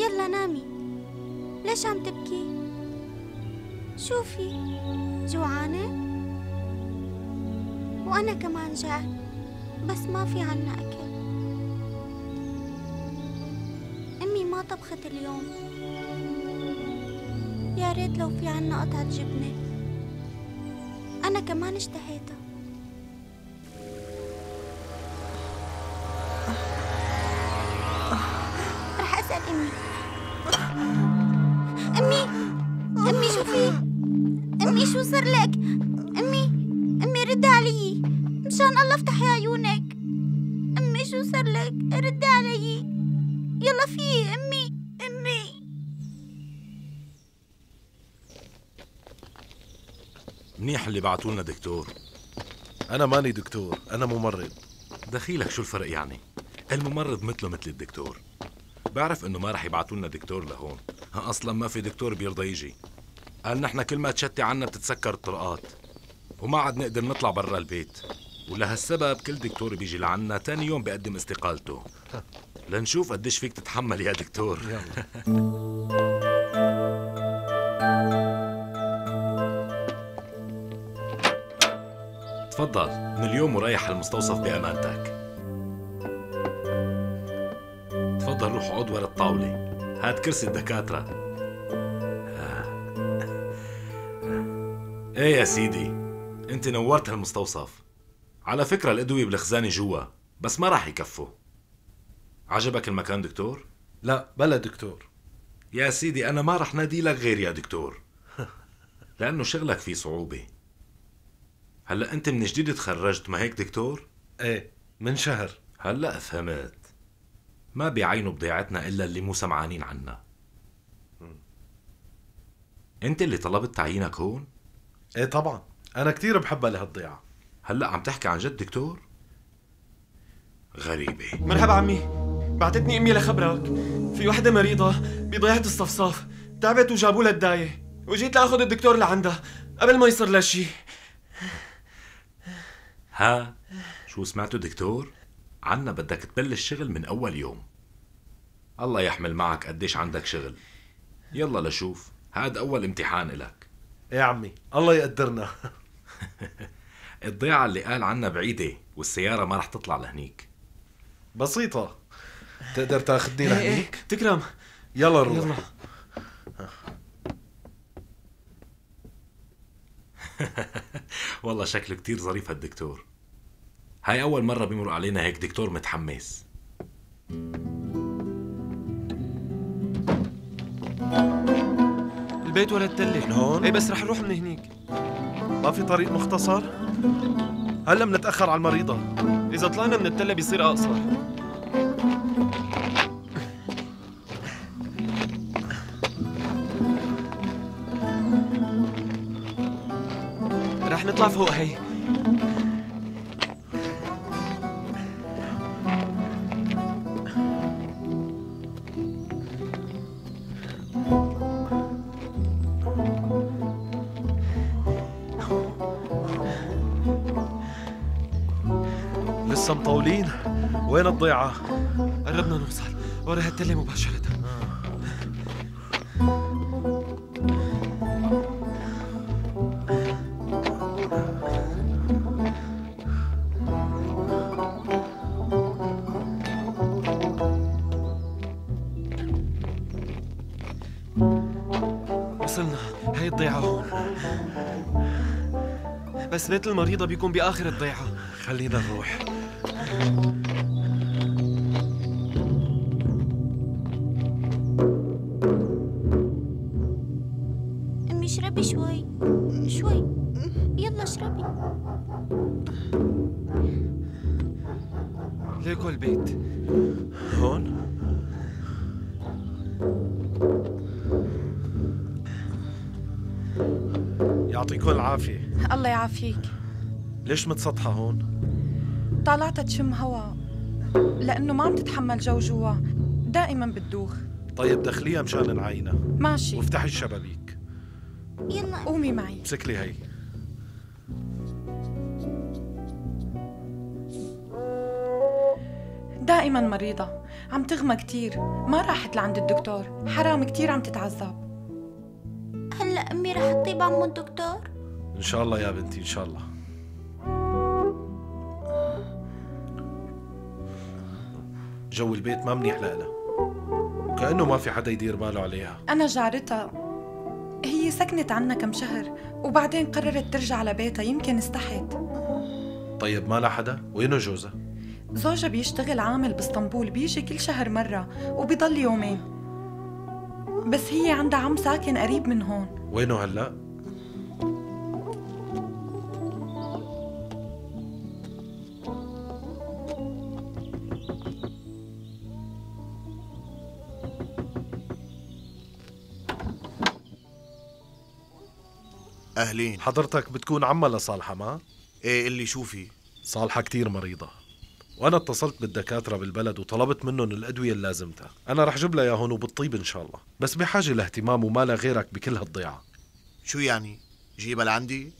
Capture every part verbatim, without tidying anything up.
يلا نامي. ليش عم تبكي؟ شوفي جوعانة وأنا كمان جاعان، بس ما في عنا أكل. أمي ما طبخت اليوم، يا ريت لو في عنا قطعة جبنة، أنا كمان اشتهيتها. رح أسأل أمي. أمي أمي شو في؟ أمي شو صار لك؟ أمي أمي ردي علي مشان الله، افتحي عيونك. أمي شو صار لك؟ ردي علي، يلا في أمي. أمي منيح اللي بعتولنا دكتور. أنا ماني دكتور، أنا ممرض. دخيلك شو الفرق يعني؟ الممرض مثله مثل الدكتور. بعرف إنه ما رح يبعتولنا دكتور لهون، ها أصلاً ما في دكتور بيرضى يجي. قال نحن كل ما تشتي عنا بتتسكر الطرقات وما عاد نقدر نطلع برا البيت، ولهالسبب كل دكتور بيجي لعنا تاني يوم بقدم استقالته. لنشوف قديش فيك تتحمل يا دكتور. تفضل، من اليوم ورايح المستوصف بأمانتك. تفضل روح اقعد ورا الطاولة، هاد كرسي الدكاترة. ايه يا سيدي، انت نورت هالمستوصف. على فكرة الأدوية بالخزانة جوا، بس ما راح يكفوا. عجبك المكان دكتور؟ لا بلا دكتور. يا سيدي أنا ما رح نادي لك غير يا دكتور، لأنه شغلك فيه صعوبة. هلا أنت من جديد تخرجت ما هيك دكتور؟ ايه من شهر. هلا فهمت، ما بيعينوا بضيعتنا إلا اللي مو سمعانين عنا. أنت اللي طلبت تعيينك هون؟ ايه طبعا، أنا كتير بحبها لهالضيعة. هلا عم تحكي عن جد دكتور؟ غريبة. مرحبا عمي، بعتتني امي لخبرك، في وحده مريضه بضيعه الصفصاف، تعبت وجابوا لها الدايه، وجيت لاخذ الدكتور لعندها قبل ما يصير لها شيء. ها شو سمعتوا دكتور؟ عنا بدك تبلش شغل من اول يوم. الله يحمل معك قديش عندك شغل. يلا لشوف، هاد اول امتحان لك. ايه عمي الله يقدرنا. الضيعه اللي قال عنا بعيده والسياره ما رح تطلع لهنيك. بسيطه، تقدر تاخذني لهنيك؟ ايه تكرم، يلا نروح. يلا. والله شكله كتير ظريف هالدكتور. هاي أول مرة بيمر علينا هيك دكتور متحمس. البيت ولا التلة من هون؟ ايه بس رح نروح من هنيك. ما في طريق مختصر؟ هلا بنتأخر على المريضة، إذا طلعنا من التلة بيصير أقصر. رح نطلع فوق هي. لسه مطولين، وين الضيعة؟ قربنا نوصل، ورا هالتلة مباشرة. بس بيت المريضة بيكون بآخر الضيعة. خلينا نروح. أمي اشربي شوي شوي، يلا اشربي. ليكو البيت هون؟ يعطيكم العافية. الله يعافيك. ليش متسطحة هون؟ طالعتها تشم هوا، لأنه ما عم تتحمل جو جوا، دائما بتدوخ. طيب دخليها مشان نعينها. ماشي. وافتحي الشبابيك. يلا قومي معي. امسكلي هي. دائما مريضة، عم تغمى كتير، ما راحت لعند الدكتور، حرام كتير عم تتعذب. هلا أمي رح تطيب عمو الدكتور؟ إن شاء الله يا بنتي إن شاء الله. جو البيت ما منيح لها، وكأنه ما في حدا يدير باله عليها. أنا جارتها هي سكنت عنا كم شهر وبعدين قررت ترجع على بيتها، يمكن استحت. طيب ما لها حدا؟ وينه جوزها؟ زوجها بيشتغل عامل باسطنبول، بيجي كل شهر مرة وبيضل يومين. بس هي عندها عم ساكن قريب من هون. وينه هلا؟ أهلين. حضرتك بتكون عمّا لصالحة ما؟ ايه اللي شوفي؟ صالحة كتير مريضة، وأنا اتصلت بالدكاترة بالبلد وطلبت منهم الأدوية اللي لازمتها. أنا رح جيب لها ياهن وبتطيب إن شاء الله، بس بحاجة لاهتمام وما لها غيرك بكل هالضيعة. شو يعني؟ جيبها لعندي؟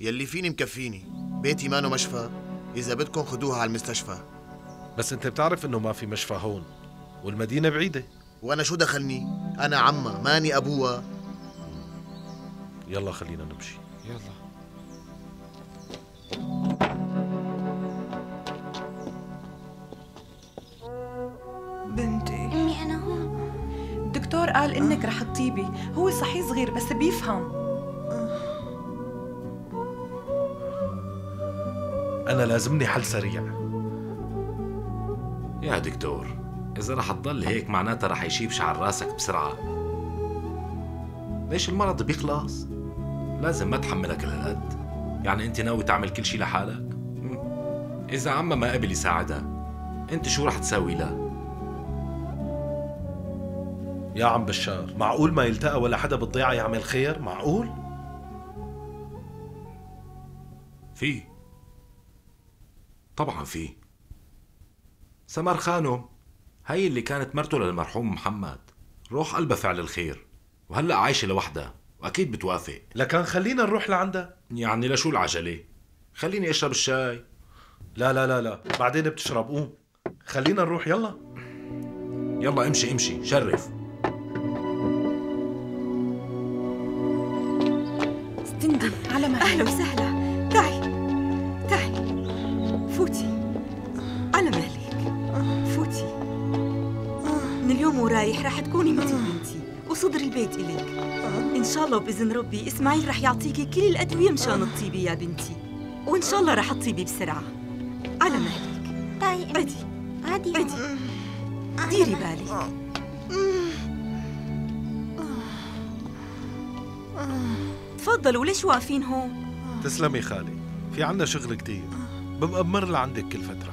يلي فيني مكفيني، بيتي مانو مشفى، إذا بدكم خدوها على المستشفى. بس أنت بتعرف إنه ما في مشفى هون، والمدينة بعيدة. وأنا شو دخلني؟ أنا عمّا ماني أبوها. يلا خلينا نمشي. يلا. بنتي أمي أنا هون. الدكتور قال إنك رح تطيبي، هو صحيح صغير بس بيفهم. أنا لازمني حل سريع. يا دكتور إذا رح تضل هيك معناتها رح يشيب شعر راسك بسرعة. ليش المرض بيخلص؟ لازم ما تحملك الهد. يعني أنت ناوي تعمل كل شيء لحالك؟ إذا عمّا ما قبل يساعدها، أنت شو رح تساوي لها؟ يا عم بشار، معقول ما يلتقى ولا حدا بالضيعة يعمل خير؟ معقول؟ في طبعاً في سمر خانم، هي اللي كانت مرته للمرحوم محمد، روح قلبها فعل الخير، وهلأ عايشة لوحدها وأكيد بتوافق. لكن خلينا نروح لعندها. يعني لشو العجلة؟ خليني أشرب الشاي. لا لا لا لا، بعدين بتشرب، قوم خلينا نروح. يلا يلا امشي امشي شرف. استندي على ما. أهلا وسهلا، تعي تعي، فوتي على مهلك، فوتي. من اليوم ورايح رح تكوني مثل بنتي وصدر البيت إلك إن شاء الله، بإذن ربي. إسماعيل رح يعطيكي كل الأدوية مشان تطيبي يا بنتي، وإن شاء الله رح تطيبي بسرعة. على مهلك. طيب عدي عدي عدي، ديري بالك. تفضلوا، ليش واقفين هون؟ تسلمي خالي، في عنا شغل كتير، ببقى بمر لعندك كل فترة،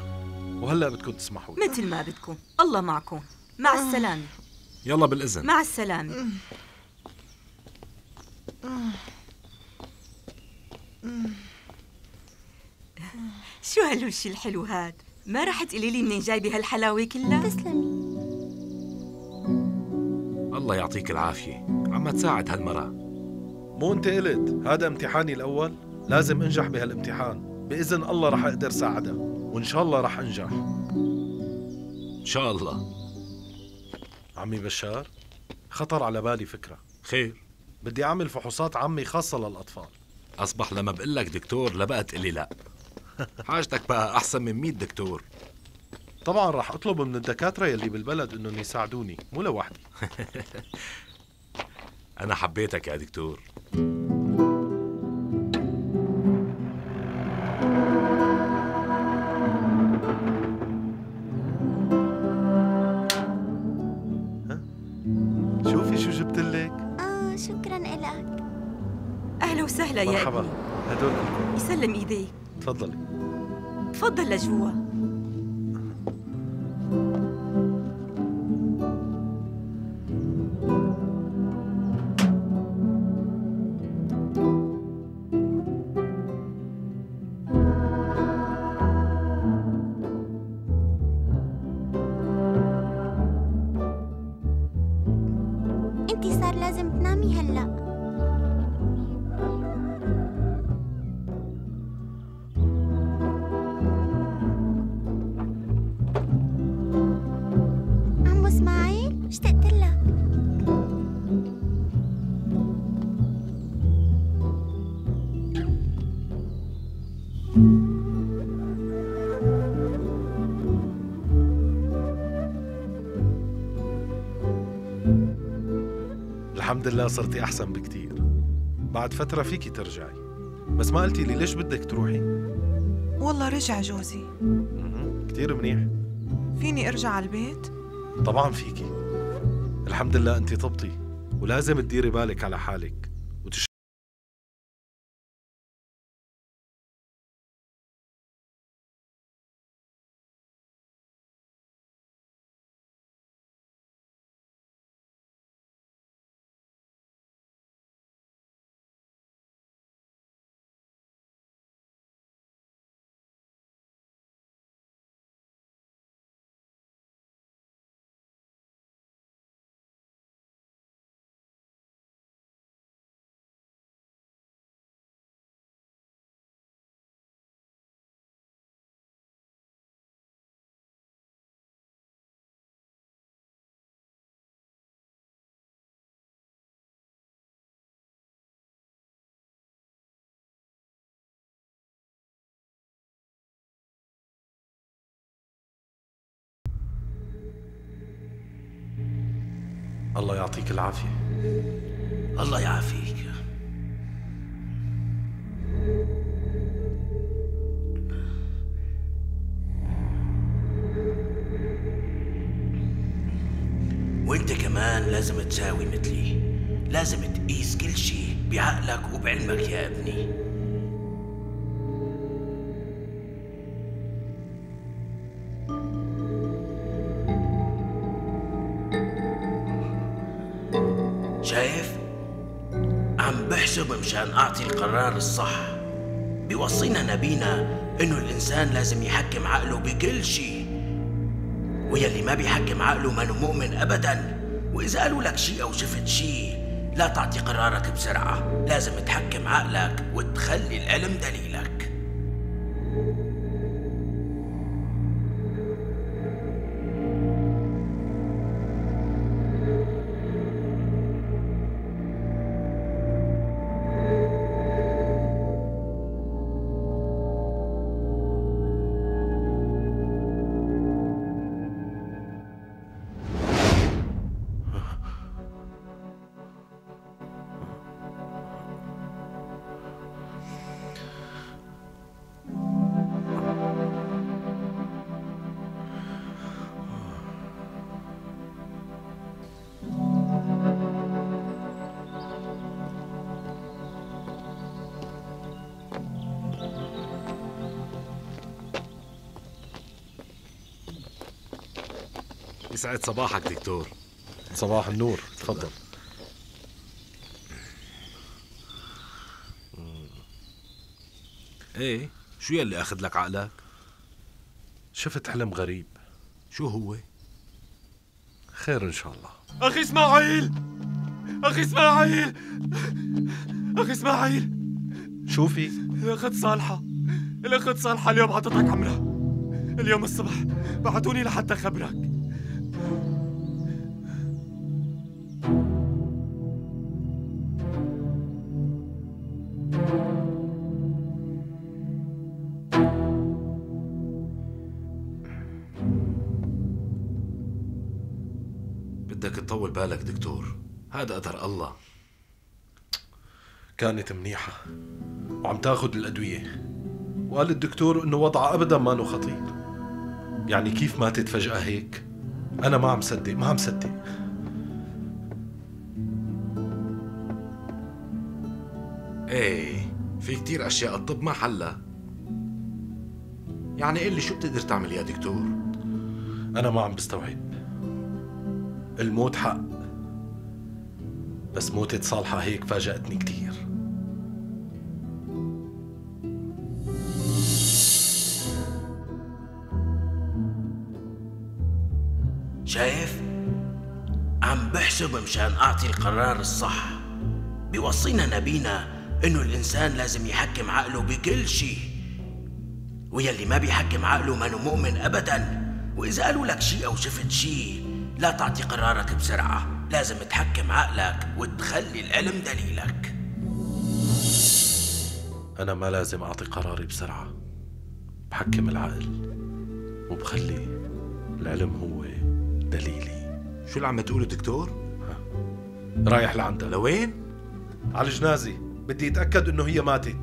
وهلأ بدكم تسمحوا لي. مثل ما بدكم، الله معكم. مع السلامة. يلا بالإذن. مع السلامة. شو هالوشي الحلو هاد؟ ما رح تقولي لي منين جايبه هالحلاوة كلها؟ تسلمي. الله يعطيك العافية، عم تساعد هالمرأة. مو انت قلت هذا امتحاني الأول؟ لازم انجح بهالامتحان، بإذن الله رح أقدر ساعدها، وإن شاء الله رح أنجح. إن شاء الله. عمي بشار، خطر على بالي فكرة. خير؟ بدي أعمل فحوصات عمي خاصة للأطفال. أصبح لما بقول لك دكتور لبقى تقلي لأ. حاجتك بقى أحسن من مية دكتور. طبعاً رح أطلب من الدكاترة يلي بالبلد إنهم يساعدوني، مو لوحدي. أنا حبيتك يا دكتور. يا مرحبا، هدول لكم. يسلم ايديك. تفضلي تفضل لجوا. انتي صار لازم تنامي هلا. الحمد لله صرتي أحسن بكتير. بعد فترة فيكي ترجعي، بس ما قلتي لي ليش بدك تروحي؟ والله رجع جوزي. م -م. كتير منيح. فيني أرجع على البيت؟ طبعاً فيكي. الحمد لله أنتي طبتي، ولازم تديري بالك على حالك. الله يعطيك العافية. الله يعافيك. وانت كمان لازم تساوي مثلي، لازم تقيس كل شيء بعقلك وبعلمك يا ابني. مشان أعطي القرار الصح. بيوصينا نبينا إنه الإنسان لازم يحكم عقله بكل شيء، ويلي ما بيحكم عقله منه مؤمن أبداً. وإذا قالوا لك شيء أو شفت شيء لا تعطي قرارك بسرعة، لازم تحكم عقلك وتخلي العلم دليلك. يسعد صباحك دكتور. صباح النور، تفضل. ايه شو يلي اخذ لك عقلك؟ شفت حلم غريب. شو هو؟ خير ان شاء الله. اخي اسماعيل، اخي اسماعيل، اخي اسماعيل. شو في؟ الاخت صالحة، الاخت صالحة اليوم عطتك عمرها. اليوم الصبح بعتوني لحتى خبرك. بدك تطول بالك دكتور، هذا قدر الله. كانت منيحة وعم تاخذ الأدوية، وقال الدكتور إنه وضعها أبدا ما إنه خطير. يعني كيف ماتت فجأة هيك؟ أنا ما عم صدق، ما عم صدق. إيه في كتير أشياء الطب ما حلها. يعني قل لي شو بتقدر تعمل يا دكتور؟ أنا ما عم بستوعب. الموت حق، بس موتة صالحة هيك فاجأتني كتير. شايف؟ عم بحسب مشان أعطي القرار الصح. بيوصينا نبينا إنه الإنسان لازم يحكم عقله بكل شيء، ويلي ما بيحكم عقله منه مؤمن أبداً. وإذا قالوا لك شيء أو شفت شيء لا تعطي قرارك بسرعة، لازم تحكم عقلك وتخلي العلم دليلك. أنا ما لازم أعطي قراري بسرعة، بحكم العقل وبخلي العلم هو دليلي. شو اللي عم تقوله دكتور؟ ها. رايح لعندها. لوين؟ على الجنازة، بدي أتأكد إنه هي ماتت.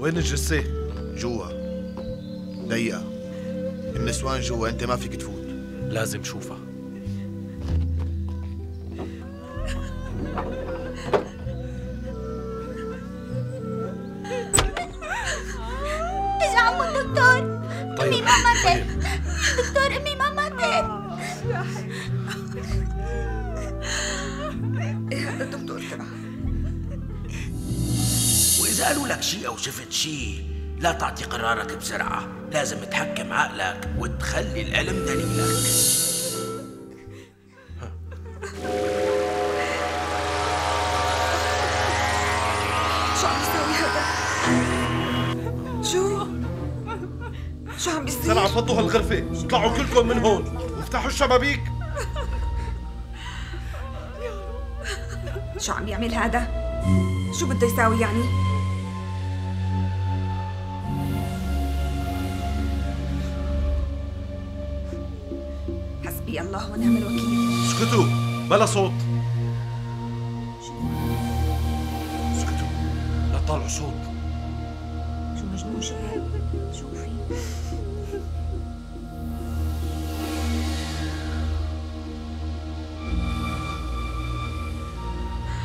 وين الجثة؟ جوا. دقيقة، النسوان جوا، أنت ما فيك تفوت. لازم شوفها. رجع عمو الدكتور. طيب. أمي ما ماتت. دكتور أمي ما ماتت. الدكتور تبعها. إذا قالوا لك شيء أو شفت شيء لا تعطي قرارك بسرعة، لازم تحكم عقلك وتخلي الألم دليلك. شو عم يسوي هذا؟ شو؟ شو عم يسوي؟ سرعة فضوا هالغرفة، اطلعوا كلكم من هون وافتحوا الشبابيك. شو عم يعمل هذا؟ شو بده يساوي يعني؟ الله ونعم الوكيل. اسكتوا بلا صوت. اسكتوا لا تطلعوا صوت. شو مجنون شباب؟ شوفي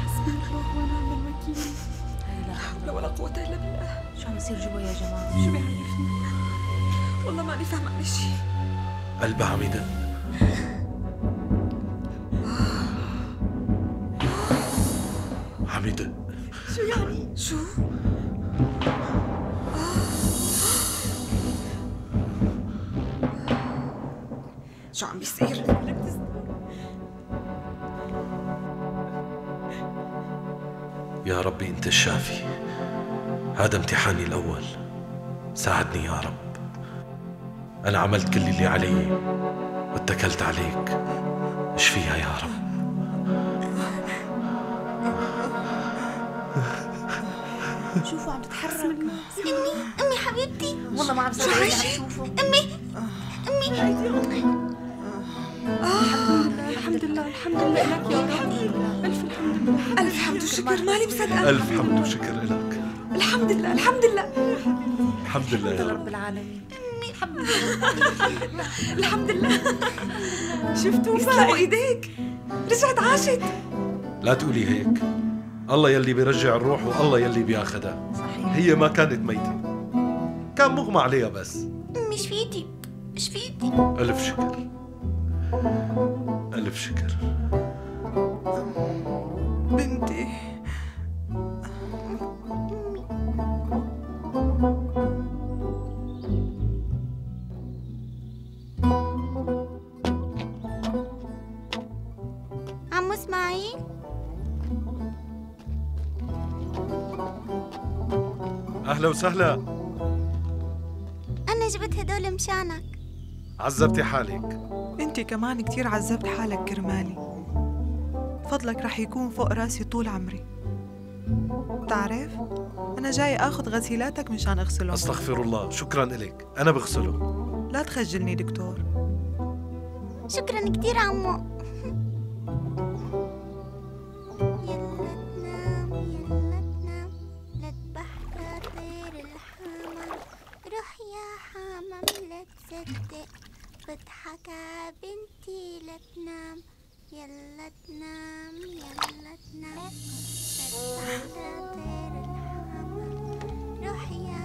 حسبي الله ونعم الوكيل. لا حول ولا قوة إلا بالله. شو عم يصير جوا يا جماعة؟ شو بيعرفني؟ والله ماني فاهمة شيء. قلبها عم يدق. عميدة شو يعني؟ شو؟ شو عم بيصير؟ يا ربي أنت الشافي، هذا امتحاني الأول، ساعدني يا رب. أنا عملت كل اللي علي واتكلت عليك، اشفيها يا رب. شوفوا عم تتحرك. امي امي حبيبتي، والله ما عم صدق اللي عم شوفه. امي امي الحمد لله الحمد لله لك يا رب. الف الحمد لله، الف حمد وشكر، مالي مصدقه. الف حمد وشكر لك. الحمد لله الحمد لله الحمد لله يا رب العالمين. الحمد لله الحمد لله. شفتوا يسلموا ايديك، رجعت عاشت. لا تقولي هيك، الله يلي بيرجع الروح والله يلي بياخدها. صحيح، هي ما كانت ميتة، كان مغمى عليها بس. امي شفيتي شفيتي. ألف شكر ألف شكر بنتي. عمو إسماعيل، أهلا وسهلا. أنا جبت هدول مشانك. عذبتي حالك. أنت كمان كتير عذبت حالك كرمالي. فضلك رح يكون فوق راسي طول عمري. بتعرف؟ أنا جاي آخذ غسيلاتك مشان أغسلهم. أستغفر الله، شكراً إلك، أنا بغسله. لا تخجلني دكتور. شكراً كتير عمو. بضحك ع بنتي لا تنام، يلا تنام يلا تنام، بضحك ع طير الحمام، روح يا